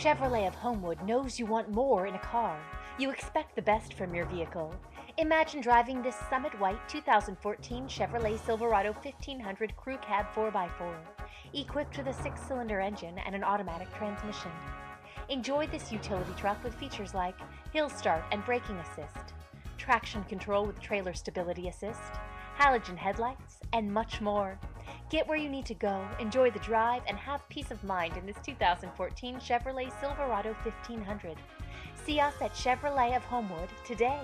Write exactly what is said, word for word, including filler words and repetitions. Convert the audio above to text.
Chevrolet of Homewood knows you want more in a car. You expect the best from your vehicle. Imagine driving this Summit White two thousand fourteen Chevrolet Silverado fifteen hundred Crew Cab four by four, equipped with a six-cylinder engine and an automatic transmission. Enjoy this utility truck with features like hill start and braking assist, traction control with trailer stability assist, halogen headlights, and much more. Get where you need to go, enjoy the drive, and have peace of mind in this two thousand fourteen Chevrolet Silverado fifteen hundred. See us at Chevrolet of Homewood today.